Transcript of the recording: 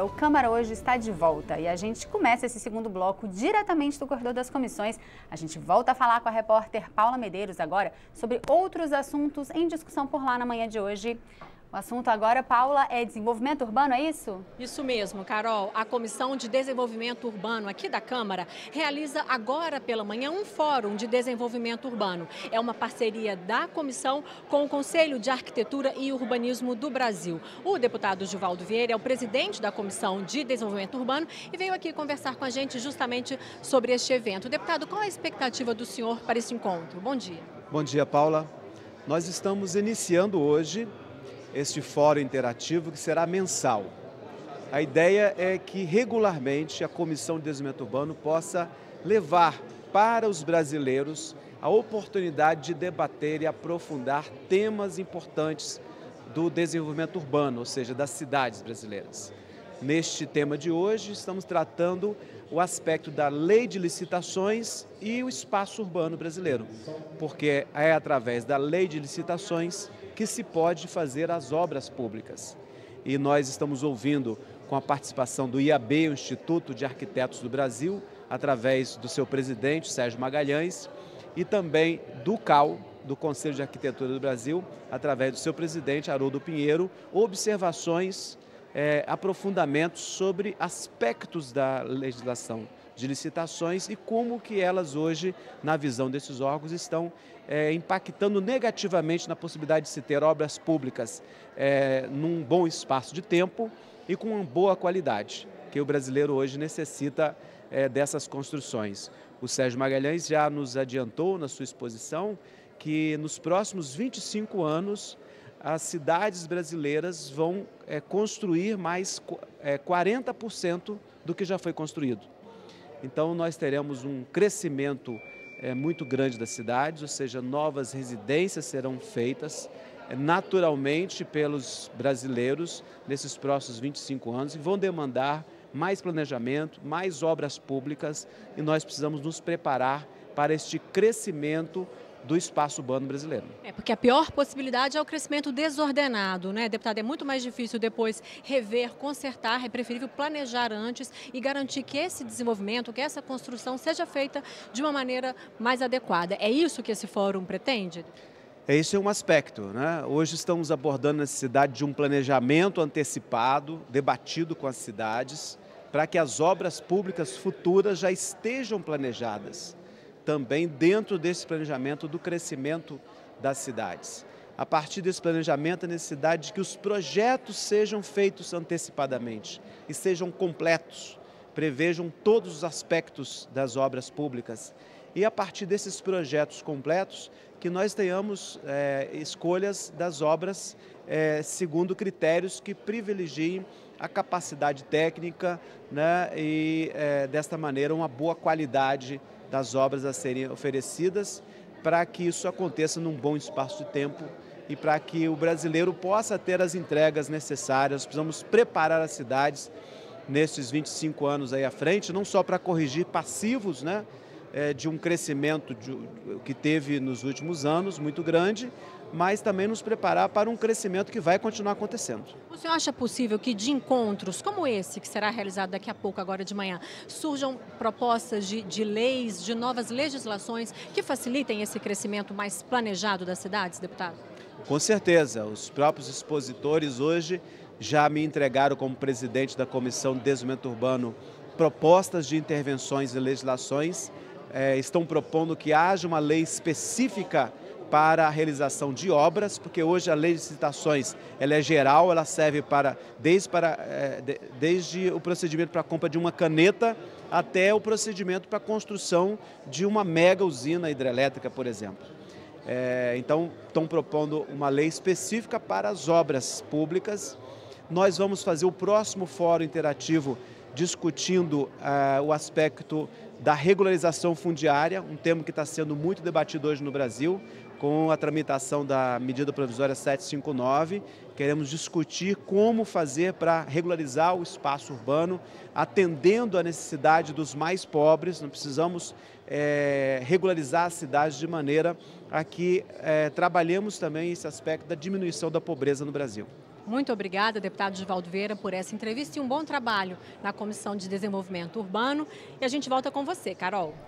O Câmara hoje está de volta e a gente começa esse segundo bloco diretamente do Corredor das Comissões. A gente volta a falar com a repórter Paula Medeiros agora sobre outros assuntos em discussão por lá na manhã de hoje. O assunto agora, Paula, é desenvolvimento urbano, é isso? Isso mesmo, Carol. A Comissão de Desenvolvimento Urbano aqui da Câmara realiza agora pela manhã um fórum de desenvolvimento urbano. É uma parceria da comissão com o Conselho de Arquitetura e Urbanismo do Brasil. O deputado Givaldo Vieira é o presidente da Comissão de Desenvolvimento Urbano e veio aqui conversar com a gente justamente sobre este evento. Deputado, qual a expectativa do senhor para esse encontro? Bom dia. Bom dia, Paula. Nós estamos iniciando hoje este fórum interativo que será mensal. A ideia é que regularmente a Comissão de Desenvolvimento Urbano possa levar para os brasileiros a oportunidade de debater e aprofundar temas importantes do desenvolvimento urbano, ou seja, das cidades brasileiras. Neste tema de hoje, estamos tratando o aspecto da Lei de Licitações e o espaço urbano brasileiro, porque é através da Lei de Licitações que se pode fazer as obras públicas. E nós estamos ouvindo, com a participação do IAB, o Instituto de Arquitetos do Brasil, através do seu presidente, Sérgio Magalhães, e também do CAU, do Conselho de Arquitetura do Brasil, através do seu presidente, Haroldo Pinheiro, observações, aprofundamentos sobre aspectos da legislação de licitações e como que elas hoje, na visão desses órgãos, estão impactando negativamente na possibilidade de se ter obras públicas num bom espaço de tempo e com uma boa qualidade, que o brasileiro hoje necessita dessas construções. O Sérgio Magalhães já nos adiantou na sua exposição que nos próximos 25 anos as cidades brasileiras vão construir mais 40% do que já foi construído. Então, nós teremos um crescimento muito grande das cidades, ou seja, novas residências serão feitas naturalmente pelos brasileiros nesses próximos 25 anos e vão demandar mais planejamento, mais obras públicas e nós precisamos nos preparar para este crescimento do espaço urbano brasileiro. É, porque a pior possibilidade é o crescimento desordenado, né, deputado? É muito mais difícil depois rever, consertar, é preferível planejar antes e garantir que esse desenvolvimento, que essa construção seja feita de uma maneira mais adequada. É isso que esse fórum pretende? Esse é um aspecto, né? Hoje estamos abordando a necessidade de um planejamento antecipado, debatido com as cidades, para que as obras públicas futuras já estejam planejadas também dentro desse planejamento do crescimento das cidades. A partir desse planejamento, a necessidade de que os projetos sejam feitos antecipadamente e sejam completos, prevejam todos os aspectos das obras públicas. E a partir desses projetos completos, que nós tenhamos escolhas das obras segundo critérios que privilegiem a capacidade técnica, né, e desta maneira uma boa qualidade das obras a serem oferecidas para que isso aconteça num bom espaço de tempo e para que o brasileiro possa ter as entregas necessárias. Precisamos preparar as cidades nesses 25 anos aí à frente, não só para corrigir passivos, né, de um crescimento que teve nos últimos anos muito grande, mas também nos preparar para um crescimento que vai continuar acontecendo. O senhor acha possível que de encontros como esse, que será realizado daqui a pouco, agora de manhã, surjam propostas de leis, de novas legislações que facilitem esse crescimento mais planejado das cidades, deputado? Com certeza. Os próprios expositores hoje já me entregaram como presidente da Comissão de Desenvolvimento Urbano propostas de intervenções e legislações. Estão propondo que haja uma lei específica para a realização de obras, porque hoje a lei de licitações ela é geral, ela serve desde o procedimento para a compra de uma caneta até o procedimento para a construção de uma mega usina hidrelétrica, por exemplo. Então, estão propondo uma lei específica para as obras públicas. Nós vamos fazer o próximo fórum interativo discutindo o aspecto da regularização fundiária, um tema que está sendo muito debatido hoje no Brasil, com a tramitação da medida provisória 759. Queremos discutir como fazer para regularizar o espaço urbano, atendendo à necessidade dos mais pobres. Não precisamos regularizar as cidades de maneira a que trabalhemos também esse aspecto da diminuição da pobreza no Brasil. Muito obrigada, deputado Givaldo Vieira, por essa entrevista e um bom trabalho na Comissão de Desenvolvimento Urbano. E a gente volta com você, Carol.